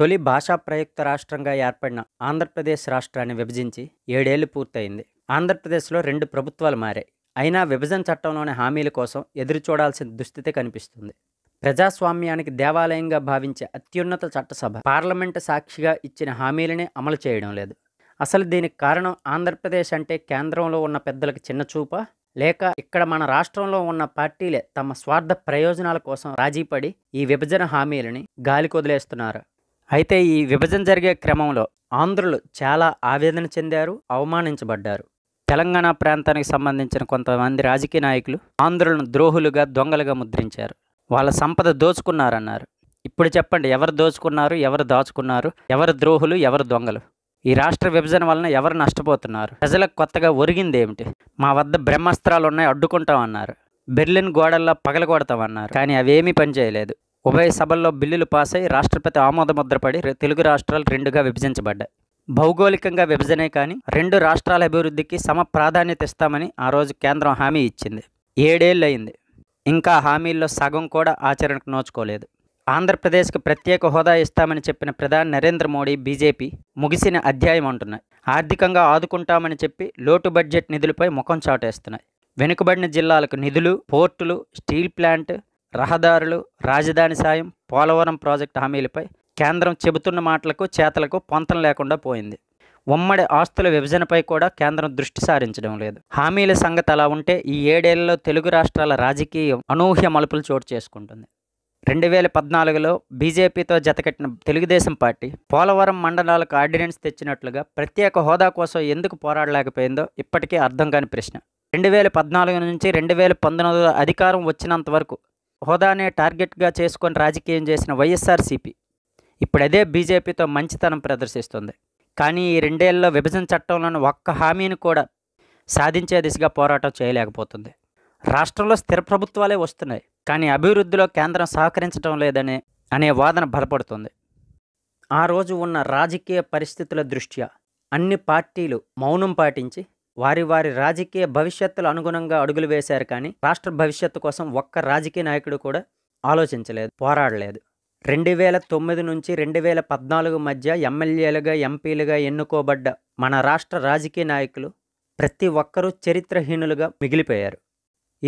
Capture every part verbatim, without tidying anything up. తొలి భాషా ప్రయుక్త రాష్ట్రంగా ఏర్పడిన ఆంధ్రప్రదేశ్ రాష్ట్రాన్ని విభజించి ఏడేళ్లు పూర్తయింది. ఆంధ్రప్రదేశ్లో రెండు ప్రభుత్వాలు మారాయి. అయినా విభజన చట్టంలోని హామీల కోసం ఎదురు చూడాల్సిన దుస్థితి కనిపిస్తుంది. ప్రజాస్వామ్యానికి దేవాలయంగా భావించే అత్యున్నత చట్టసభ పార్లమెంటు సాక్షిగా ఇచ్చిన హామీలని అమలు చేయడం లేదు. అసలు దీనికి కారణం ఆంధ్రప్రదేశ్ అంటే కేంద్రంలో ఉన్న పెద్దలకు చిన్న చూప, లేక ఇక్కడ మన రాష్ట్రంలో ఉన్న పార్టీలే తమ స్వార్థ ప్రయోజనాల కోసం రాజీపడి ఈ విభజన హామీలని గాలికొదిలేస్తున్నారు. అయితే ఈ విభజన జరిగే క్రమంలో ఆంధ్రులు చాలా ఆవేదన చెందారు, అవమానించబడ్డారు. తెలంగాణ ప్రాంతానికి సంబంధించిన కొంతమంది రాజకీయ నాయకులు ఆంధ్రులను ద్రోహులుగా, దొంగలుగా ముద్రించారు. వాళ్ళ సంపద దోచుకున్నారన్నారు. ఇప్పుడు చెప్పండి, ఎవరు దోచుకున్నారు, ఎవరు దాచుకున్నారు, ఎవరు ద్రోహులు, ఎవరు దొంగలు? ఈ రాష్ట్ర విభజన వలన ఎవరు నష్టపోతున్నారు? ప్రజలకు కొత్తగా ఒరిగింది ఏమిటి? మా వద్ద బ్రహ్మాస్త్రాలు ఉన్నాయి, అడ్డుకుంటామన్నారు. బెర్లిన్ గోడల్లా పగలగొడతామన్నారు. కానీ అవేమీ పనిచేయలేదు. ఉభయ సభల్లో బిల్లులు పాస్ అయి రాష్ట్రపతి ఆమోదముద్రపడి తెలుగు రాష్ట్రాలు రెండుగా విభజించబడ్డాయి. భౌగోళికంగా విభజనే కానీ రెండు రాష్ట్రాల అభివృద్ధికి సమ ప్రాధాన్యత ఇస్తామని ఆ రోజు కేంద్రం హామీ ఇచ్చింది. ఏడేళ్ళు అయింది, ఇంకా హామీల్లో సగం కూడా ఆచరణకు నోచుకోలేదు. ఆంధ్రప్రదేశ్కి ప్రత్యేక హోదా ఇస్తామని చెప్పిన ప్రధాని నరేంద్ర మోడీ, బీజేపీ ముగిసిన అధ్యాయం అంటున్నాయి. ఆర్థికంగా ఆదుకుంటామని చెప్పి లోటు బడ్జెట్ నిధులపై ముఖం చాటేస్తున్నాయి. వెనుకబడిన జిల్లాలకు నిధులు, పోర్టులు, స్టీల్ ప్లాంట్, రహదారులు, రాజధాని సాయం, పోలవరం ప్రాజెక్టు హామీలపై కేంద్రం చెబుతున్న మాటలకు చేతలకు పొంతం లేకుండా పోయింది. ఉమ్మడి ఆస్తుల విభజనపై కూడా కేంద్రం దృష్టి సారించడం లేదు. హామీల సంగతి అలా ఉంటే ఈ ఏడేళ్లలో తెలుగు రాష్ట్రాల రాజకీయం అనూహ్య మలుపులు చోటు చేసుకుంటుంది. రెండు వేల పద్నాలుగులో బీజేపీతో జతకట్టిన తెలుగుదేశం పార్టీ పోలవరం మండలాలకు ఆర్డినెన్స్ తెచ్చినట్లుగా ప్రత్యేక హోదా కోసం ఎందుకు పోరాడలేకపోయిందో ఇప్పటికీ అర్థం కాని ప్రశ్న. రెండు వేల పద్నాలుగు నుంచి రెండు వేల పంతొమ్మిదిలో అధికారం వచ్చినంత వరకు హోదానే టార్గెట్గా చేసుకొని రాజకీయం చేసిన వైఎస్ఆర్సీపీ ఇప్పుడు అదే బీజేపీతో మంచితనం ప్రదర్శిస్తుంది. కానీ ఈ రెండేళ్లలో విభజన చట్టంలోని ఒక్క హామీని కూడా సాధించే దిశగా పోరాటం చేయలేకపోతుంది. రాష్ట్రంలో స్థిర ప్రభుత్వాలే వస్తున్నాయి, కానీ అభివృద్ధిలో కేంద్రం సహకరించడం లేదనే అనే వాదన బలపడుతుంది. ఆ రోజు ఉన్న రాజకీయ పరిస్థితుల దృష్ట్యా అన్ని పార్టీలు మౌనం పాటించి వారి వారి రాజకీయ భవిష్యత్తులు అనుగుణంగా అడుగులు వేశారు. కానీ రాష్ట్ర భవిష్యత్తు కోసం ఒక్క రాజకీయ నాయకుడు కూడా ఆలోచించలేదు, పోరాడలేదు. రెండు వేల తొమ్మిది నుంచి రెండు వేల పద్నాలుగు మధ్య ఎమ్మెల్యేలుగా, ఎంపీలుగా ఎన్నుకోబడ్డ మన రాష్ట్ర రాజకీయ నాయకులు ప్రతి ఒక్కరూ చరిత్రహీనులుగా మిగిలిపోయారు.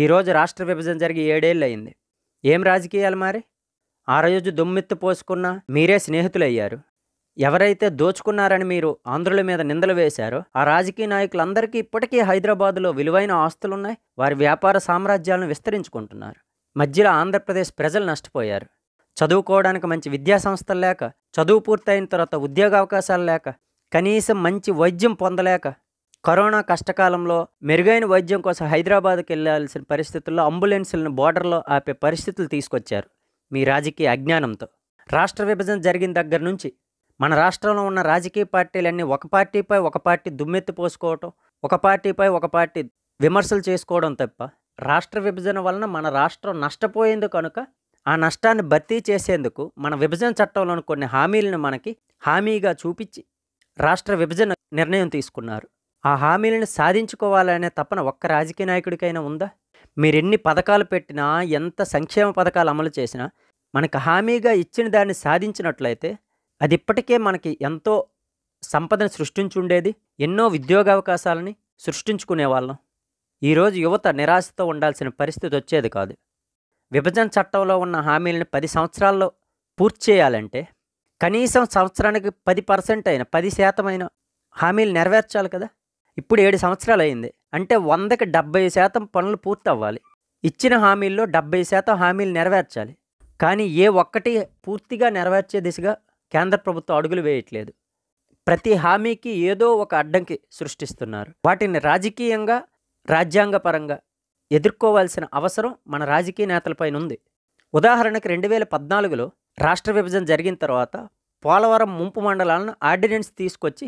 ఈరోజు రాష్ట్ర విభజన జరిగి ఏడేళ్ళు అయింది. ఏం రాజకీయాలు మారి? ఆ రోజు దుమ్మెత్తు పోసుకున్న మీరే స్నేహితులయ్యారు. ఎవరైతే దోచుకున్నారని మీరు ఆంధ్రుల మీద నిందలు వేశారో ఆ రాజకీయ నాయకులందరికీ ఇప్పటికీ హైదరాబాదులో విలువైన ఆస్తులున్నాయి. వారి వ్యాపార సామ్రాజ్యాలను విస్తరించుకుంటున్నారు. మధ్యలో ఆంధ్రప్రదేశ్ ప్రజలు నష్టపోయారు. చదువుకోవడానికి మంచి విద్యాసంస్థలు లేక, చదువు పూర్తయిన తర్వాత ఉద్యోగ అవకాశాలు లేక, కనీసం మంచి వైద్యం పొందలేక, కరోనా కష్టకాలంలో మెరుగైన వైద్యం కోసం హైదరాబాద్కి వెళ్లాల్సిన పరిస్థితుల్లో అంబులెన్సులను బోర్డర్లో ఆపే పరిస్థితులు తీసుకొచ్చారు మీ రాజకీయ అజ్ఞానంతో. రాష్ట్ర విభజన జరిగిన దగ్గర నుంచి మన రాష్ట్రంలో ఉన్న రాజకీయ పార్టీలన్నీ ఒక పార్టీపై ఒక పార్టీ దుమ్మెత్తి పోసుకోవటం, ఒక పార్టీపై ఒక పార్టీ విమర్శలు చేసుకోవడం తప్ప రాష్ట్ర విభజన వలన మన రాష్ట్రం నష్టపోయింది కనుక ఆ నష్టాన్ని భర్తీ చేసేందుకు మన విభజన చట్టంలోని కొన్ని హామీలను మనకి హామీగా చూపించి రాష్ట్ర విభజన నిర్ణయం తీసుకున్నారు. ఆ హామీలను సాధించుకోవాలనే తపన ఒక్క రాజకీయ నాయకుడికైనా ఉందా? మీరెన్ని పథకాలు పెట్టినా, ఎంత సంక్షేమ పథకాలు అమలు చేసినా మనకు హామీగా ఇచ్చిన దాన్ని సాధించినట్లయితే అది ఇప్పటికే మనకి ఎంతో సంపదను సృష్టించుండేది, ఎన్నో ఉద్యోగావకాశాలని సృష్టించుకునేవాళ్ళం. ఈరోజు యువత నిరాశతో ఉండాల్సిన పరిస్థితి వచ్చేది కాదు. విభజన చట్టంలో ఉన్న హామీలను పది సంవత్సరాల్లో పూర్తి చేయాలంటే కనీసం సంవత్సరానికి పది పర్సెంట్ అయిన పది శాతమైన హామీలు నెరవేర్చాలి కదా. ఇప్పుడు ఏడు సంవత్సరాలు అయింది అంటే వందకి డెబ్బై శాతం పనులు పూర్తి అవ్వాలి. ఇచ్చిన హామీల్లో డెబ్బై శాతం హామీలు నెరవేర్చాలి. కానీ ఏ ఒక్కటి పూర్తిగా నెరవేర్చే దిశగా కేంద్ర ప్రభుత్వం అడుగులు వేయట్లేదు. ప్రతి హామీకి ఏదో ఒక అడ్డంకి సృష్టిస్తున్నారు. వాటిని రాజకీయంగా, రాజ్యాంగపరంగా ఎదుర్కోవాల్సిన అవసరం మన రాజకీయ నేతలపైన ఉంది. ఉదాహరణకు రెండు వేల పద్నాలుగులో రాష్ట్ర విభజన జరిగిన తర్వాత పోలవరం ముంపు మండలాలను ఆర్డినెన్స్ తీసుకొచ్చి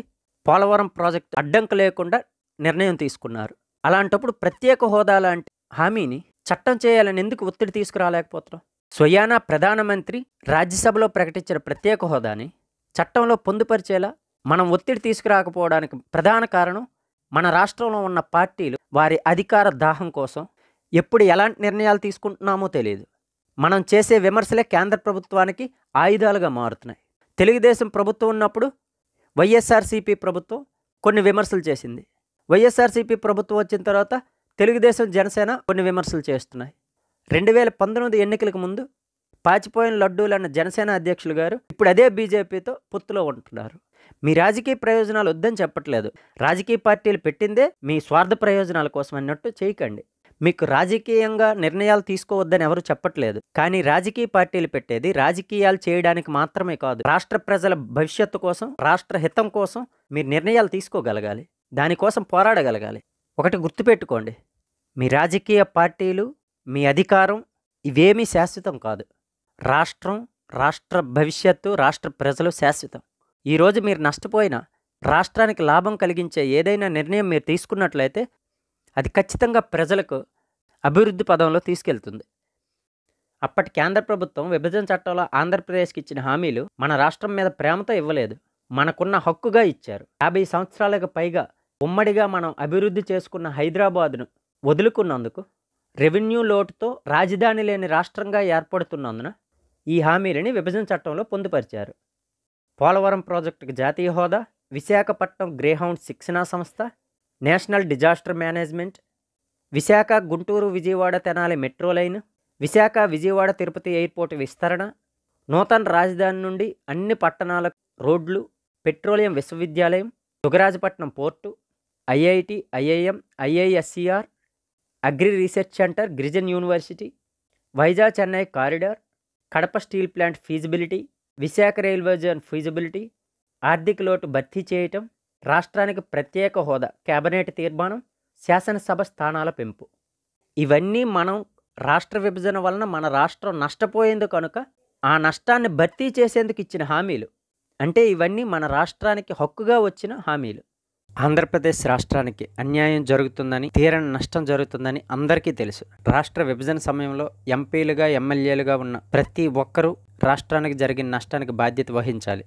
పోలవరం ప్రాజెక్టు అడ్డంకి లేకుండా నిర్ణయం తీసుకున్నారు. అలాంటప్పుడు ప్రత్యేక హోదా లాంటి హామీని చట్టం చేయాలని ఎందుకు ఒత్తిడి తీసుకురాలేకపోతున్నాం? స్వయానా ప్రధానమంత్రి రాజ్యసభలో ప్రకటించిన ప్రత్యేక హోదాని చట్టంలో పొందుపరిచేలా మనం ఒత్తిడి తీసుకురాకపోవడానికి ప్రధాన కారణం మన రాష్ట్రంలో ఉన్న పార్టీలు వారి అధికార దాహం కోసం ఎప్పుడు ఎలాంటి నిర్ణయాలు తీసుకుంటున్నామో తెలియదు. మనం చేసే విమర్శలే కేంద్ర ప్రభుత్వానికి ఆయుధాలుగా మారుతున్నాయి. తెలుగుదేశం ప్రభుత్వం ఉన్నప్పుడు వైఎస్ఆర్సీపీ ప్రభుత్వం కొన్ని విమర్శలు చేసింది. వైఎస్ఆర్సీపీ ప్రభుత్వం వచ్చిన తర్వాత తెలుగుదేశం జనసేన కొన్ని విమర్శలు చేస్తున్నాయి. రెండు వేల పంతొమ్మిది ఎన్నికలకు ముందు పాచిపోయిన లడ్డూలు అన్న జనసేన అధ్యక్షులు గారు ఇప్పుడు అదే బీజేపీతో పొత్తులో ఉంటున్నారు. మీ రాజకీయ ప్రయోజనాలు వద్దని చెప్పట్లేదు, రాజకీయ పార్టీలు పెట్టిందే మీ స్వార్థ ప్రయోజనాల కోసం అన్నట్టు చేయకండి. మీకు రాజకీయంగా నిర్ణయాలు తీసుకోవద్దని ఎవరు చెప్పట్లేదు, కానీ రాజకీయ పార్టీలు పెట్టేది రాజకీయాలు చేయడానికి మాత్రమే కాదు, రాష్ట్ర ప్రజల భవిష్యత్తు కోసం రాష్ట్ర హితం కోసం మీరు నిర్ణయాలు తీసుకోగలగాలి, దానికోసం పోరాడగలగాలి. ఒకటి గుర్తుపెట్టుకోండి, మీ రాజకీయ పార్టీలు మీ అధికారం ఇవేమీ శాశ్వతం కాదు, రాష్ట్రం రాష్ట్ర భవిష్యత్తు రాష్ట్ర ప్రజలు శాశ్వతం. ఈరోజు మీరు నష్టపోయినా రాష్ట్రానికి లాభం కలిగించే ఏదైనా నిర్ణయం మీరు తీసుకున్నట్లయితే అది ఖచ్చితంగా ప్రజలకు అభివృద్ధి పదంలో తీసుకెళ్తుంది. అప్పటి కేంద్ర ప్రభుత్వం విభజన చట్టంలో ఆంధ్రప్రదేశ్కి ఇచ్చిన హామీలు మన రాష్ట్రం మీద ప్రేమతో ఇవ్వలేదు, మనకున్న హక్కుగా ఇచ్చారు. యాభై సంవత్సరాలకు పైగా ఉమ్మడిగా మనం అభివృద్ధి చేసుకున్న హైదరాబాదును వదులుకున్నందుకు, రెవెన్యూ లోటుతో రాజధాని లేని రాష్ట్రంగా ఏర్పడుతున్నందున ఈ హామీలని విభజన చట్టంలో పొందుపరిచారు. పోలవరం ప్రాజెక్టుకు జాతీయ హోదా, విశాఖపట్నం గ్రేహౌండ్ శిక్షణా సంస్థ, national disaster management, Visakha Guntur Vijayawada Tenali metro line, Visakha Vijayawada Tirupati airport విస్తరణ, నూతన రాజధాని నుండి అన్ని పట్టణాలకు రోడ్లు, పెట్రోలియం విశ్వవిద్యాలయం, Dugarajapatnam port, IIT, IIM, IISCR, agri research centre, గిరిజన్ university, Vizag Chennai corridor, Kadapa steel plant feasibility, Visakha railway zone feasibility, ఆర్థిక లోటు భర్తీ చేయటం, రాష్ట్రానికి ప్రత్యేక హోదా, కేబినెట్ తీర్మానం, శాసనసభ స్థానాల పెంపు. ఇవన్నీ మనం రాష్ట్ర విభజన వలన మన రాష్ట్రం నష్టపోయింది కనుక ఆ నష్టాన్ని భర్తీ చేసేందుకు ఇచ్చిన హామీలు. అంటే ఇవన్నీ మన రాష్ట్రానికి హక్కుగా వచ్చిన హామీలు. ఆంధ్రప్రదేశ్ రాష్ట్రానికి అన్యాయం జరుగుతుందని, తీరని నష్టం జరుగుతుందని అందరికీ తెలుసు. రాష్ట్ర విభజన సమయంలో ఎంపీలుగా ఎమ్మెల్యేలుగా ఉన్న ప్రతి ఒక్కరూ రాష్ట్రానికి జరిగిన నష్టానికి బాధ్యత వహించాలి.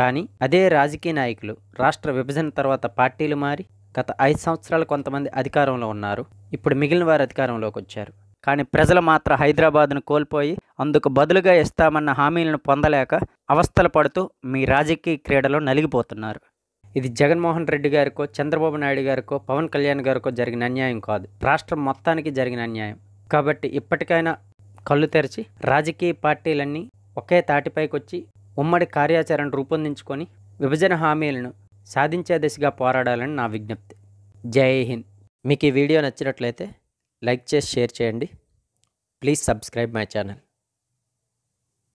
కానీ అదే రాజకీయ నాయకులు రాష్ట్ర విభజన తర్వాత పార్టీలు మారి గత ఐదు సంవత్సరాలు కొంతమంది అధికారంలో ఉన్నారు, ఇప్పుడు మిగిలిన వారు అధికారంలోకి వచ్చారు. కానీ ప్రజలు మాత్రం హైదరాబాద్ను కోల్పోయి అందుకు బదులుగా ఇస్తామన్న హామీలను పొందలేక అవస్థలు పడుతూ మీ రాజకీయ క్రీడలో నలిగిపోతున్నారు. ఇది జగన్మోహన్ రెడ్డి గారికో చంద్రబాబు నాయుడు గారికో పవన్ కళ్యాణ్ గారికో జరిగిన అన్యాయం కాదు, రాష్ట్రం మొత్తానికి జరిగిన అన్యాయం. కాబట్టి ఇప్పటికైనా కళ్ళు తెరిచి రాజకీయ పార్టీలన్నీ ఒకే తాటిపైకి వచ్చి ఉమ్మడి కార్యాచరణ రూపొందించుకొని విభజన హామీలను సాధించే దిశగా పోరాడాలని నా విజ్ఞప్తి. జై హింద్. మీకు ఈ వీడియో నచ్చినట్లయితే లైక్ చేసి షేర్ చేయండి. Please subscribe my channel.